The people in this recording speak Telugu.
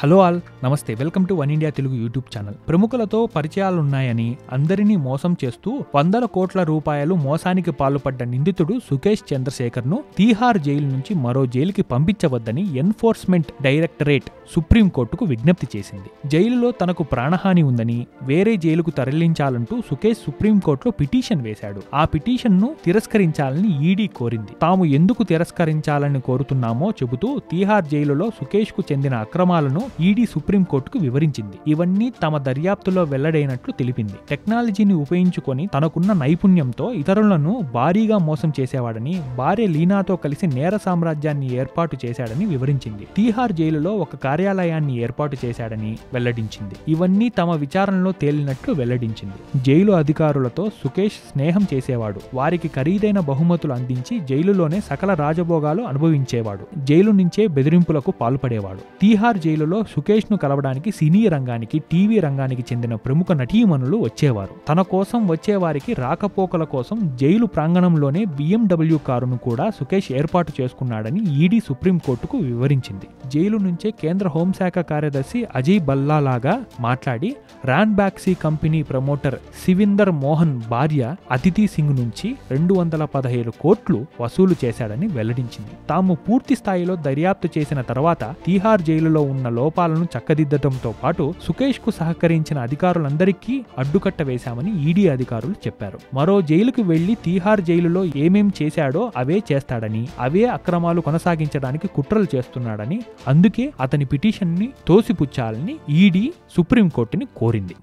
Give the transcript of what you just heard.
హలో ఆల్, నమస్తే. Welcome to one India Telugu YouTube channel. ప్రముఖులతో పరిచయాలున్నాయని అందరినీ మోసం చేస్తూ 100 కోట్ల రూపాయలు మోసానికి పాల్పడ్డ నిందితుడు సురేష్ చంద్రశేఖర్ను తీహార్ జైలు నుంచి మరో జైలుకి పంపించవద్దని ఎన్ఫోర్స్మెంట్ డైరెక్టరేట్ సుప్రీంకోర్టుకు విజ్ఞప్తి చేసింది. జైలులో తనకు ప్రాణహాని ఉందని వేరే జైలుకు తరలించాలంటూ సురేష్ సుప్రీంకోర్టులో పిటిషన్ వేశాడు. ఆ పిటిషన్ను తిరస్కరించాలని ఈడీ కోరింది. తాము ఎందుకు తిరస్కరించాలని కోరుతున్నామో చెబుతూ తీహార్ జైలులో సురేష్కు చెందిన అక్రమాలను ఈడీ సుప్రీంకోర్టుకు వివరించింది. ఇవన్నీ తమ దర్యాప్తులో వెల్లడైనట్లు తెలిపింది. టెక్నాలజీని ఉపయోగించుకొని తనకున్న నైపుణ్యంతో ఇతరులను భారీగా మోసం చేసేవాడని, భార్య లీనాతో కలిసి నేర సామ్రాజ్యాన్ని ఏర్పాటు చేశాడని వివరించింది. తీహార్ జైలులో ఒక కార్యాలయాన్ని ఏర్పాటు చేశాడని వెల్లడించింది. ఇవన్నీ తమ విచారణలో తేలినట్లు వెల్లడించింది. జైలు అధికారులతో సురేష్ స్నేహం చేసేవాడు. వారికి ఖరీదైన బహుమతులు అందించి జైలులోనే సకల రాజభోగాలు అనుభవించేవాడు. జైలు నుంచే బెదిరింపులకు పాల్పడేవాడు. తీహార్ జైలు సురేష్ ను కలవడానికి సినీ రంగానికి, టీవీ రంగానికి చెందిన ప్రముఖ నటీమణులు వచ్చేవారు. తన కోసం వచ్చేవారికి రాకపోకల కోసం జైలు ప్రాంగణంలోనే BMW కారును కూడా సురేష్ ఏర్పాటు చేసుకున్నాడని ఈడీ సుప్రీంకోర్టుకు వివరించింది. జైలు నుంచే కేంద్ర హోంశాఖ కార్యదర్శి అజయ్ బల్లా లాగా మాట్లాడి Ranbaxy company promoter Shivinder Mohan భార్య అతిథి సింగ్ నుంచి 217 కోట్లు వసూలు చేశాడని వెల్లడించింది. తాము పూర్తి స్థాయిలో దర్యాప్తు చేసిన తర్వాత తీహార్ జైలులో ఉన్న లోపాలను చక్కదిద్దడంతో పాటు సురేష్ కు సహకరించిన అధికారులందరికీ అడ్డుకట్ట వేశామని ఈడీ అధికారులు చెప్పారు. మరో జైలుకు వెళ్లి తీహార్ జైలులో ఏమేం చేశాడో అవే చేస్తాడని, అవే అక్రమాలు కొనసాగించడానికి కుట్రలు చేస్తున్నాడని, అందుకే అతని పిటిషన్ ని తోసిపుచ్చాలని ఈడీ సుప్రీంకోర్టుని కోరింది.